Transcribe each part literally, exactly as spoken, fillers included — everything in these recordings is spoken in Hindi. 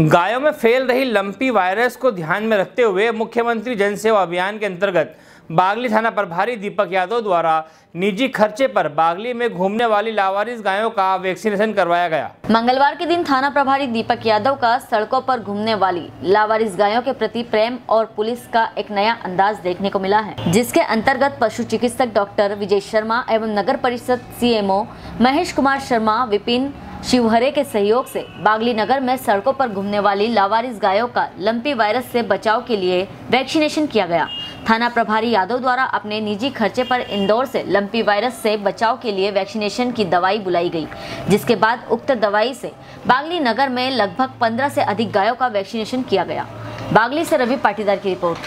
गायों में फैल रही लंपी वायरस को ध्यान में रखते हुए मुख्यमंत्री जनसेवा अभियान के अंतर्गत बागली थाना प्रभारी दीपक यादव द्वारा निजी खर्चे पर बागली में घूमने वाली लावारिस गायों का वैक्सीनेशन करवाया गया। मंगलवार के दिन थाना प्रभारी दीपक यादव का सड़कों पर घूमने वाली लावारिस गायों के प्रति प्रेम और पुलिस का एक नया अंदाज देखने को मिला है, जिसके अंतर्गत पशु चिकित्सक डॉक्टर विजय शर्मा एवं नगर परिषद सीएमओ महेश कुमार शर्मा विपिन शिवहरे के सहयोग से बागली नगर में सड़कों पर घूमने वाली लावारिस गायों का लंपी वायरस से बचाव के लिए वैक्सीनेशन किया गया। थाना प्रभारी यादव द्वारा अपने निजी खर्चे पर इंदौर से लंपी वायरस से बचाव के लिए वैक्सीनेशन की दवाई बुलाई गई, जिसके बाद उक्त दवाई से बागली नगर में लगभग पंद्रह से अधिक गायों का वैक्सीनेशन किया गया। बागली से रवि पाटीदार की रिपोर्ट।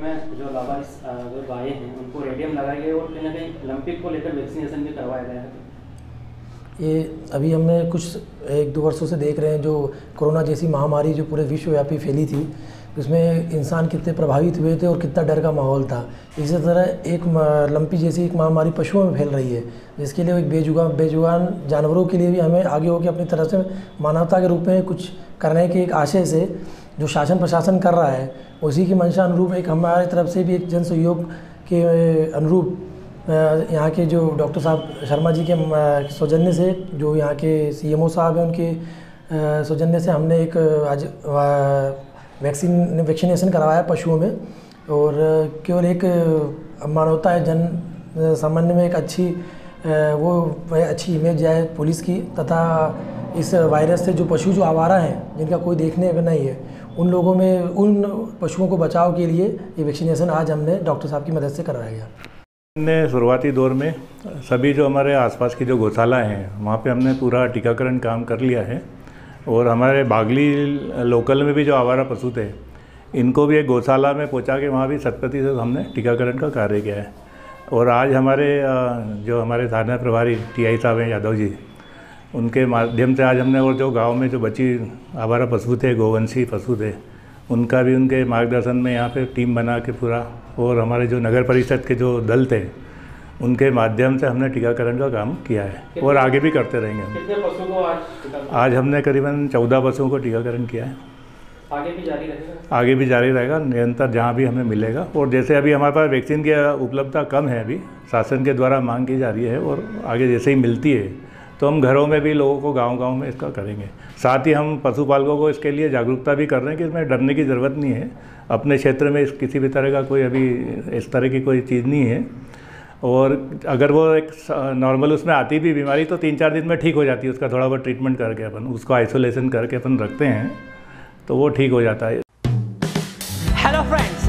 जो लावारिस गाय हैं उनको रेडियम लगाया गया और कहीं ना कहीं लंपी को लेकर वैक्सीनेशन भी करवाया गया है। ये अभी हमने कुछ एक दो वर्षों से देख रहे हैं, जो कोरोना जैसी महामारी जो पूरे विश्वव्यापी फैली थी, उसमें इंसान कितने प्रभावित हुए थे और कितना डर का माहौल था। इसी तरह एक लंपी जैसी एक महामारी पशुओं में फैल रही है, जिसके लिए एक बेजुबान बेजुबान जानवरों के लिए भी हमें आगे होकर अपनी तरफ से मानवता के रूप में कुछ करने के एक आशय से जो शासन प्रशासन कर रहा है, उसी की मंशा अनुरूप एक हमारे तरफ से भी एक जन सहयोग के अनुरूप यहाँ के जो डॉक्टर साहब शर्मा जी के सौजन्य से, जो यहाँ के सीएमओ साहब हैं उनके सौजन्य से हमने एक आज वैक्सीन वैक्सीनेशन करवाया पशुओं में। और केवल एक मानवता है, जन सामान्य में एक अच्छी वो अच्छी इमेज आए पुलिस की, तथा इस वायरस से जो पशु जो आवारा हैं जिनका कोई देखने का नहीं है, उन लोगों में उन पशुओं को बचाव के लिए ये वैक्सीनेशन आज हमने डॉक्टर साहब की मदद से करवाया गया। हमने शुरुआती दौर में सभी जो हमारे आसपास की जो गौशाला हैं वहाँ पे हमने पूरा टीकाकरण काम कर लिया है और हमारे बागली लोकल में भी जो आवारा पशु थे इनको भी एक गौशाला में पहुँचा के वहाँ भी शत प्रतिशत हमने टीकाकरण का कार्य किया है। और आज हमारे जो हमारे थाना प्रभारी टी आई साहब हैं यादव जी, उनके माध्यम से आज हमने और जो गाँव में जो बची आवारा पशु थे, गौवंशी पशु थे, उनका भी उनके मार्गदर्शन में यहाँ पे टीम बना के पूरा, और हमारे जो नगर परिषद के जो दल थे उनके माध्यम से हमने टीकाकरण का काम किया है और आगे भी करते रहेंगे हम। कितने पशुओं को आज आज हमने करीबन चौदह पशुओं को टीकाकरण किया है, आगे भी जारी रहेगा आगे भी जारी रहेगा निरंतर जहाँ भी हमें मिलेगा। और जैसे अभी हमारे पास वैक्सीन की उपलब्धता कम है, अभी शासन के द्वारा मांग की जा रही है और आगे जैसे ही मिलती है तो हम घरों में भी लोगों को गांव-गांव में इसका करेंगे। साथ ही हम पशुपालकों को इसके लिए जागरूकता भी कर रहे हैं कि इसमें डरने की ज़रूरत नहीं है, अपने क्षेत्र में किसी भी तरह का कोई अभी इस तरह की कोई चीज़ नहीं है। और अगर वो एक नॉर्मल उसमें आती भी बीमारी तो तीन चार दिन में ठीक हो जाती है, उसका थोड़ा बहुत ट्रीटमेंट करके अपन उसको आइसोलेशन करके अपन रखते हैं तो वो ठीक हो जाता है। Hello friends,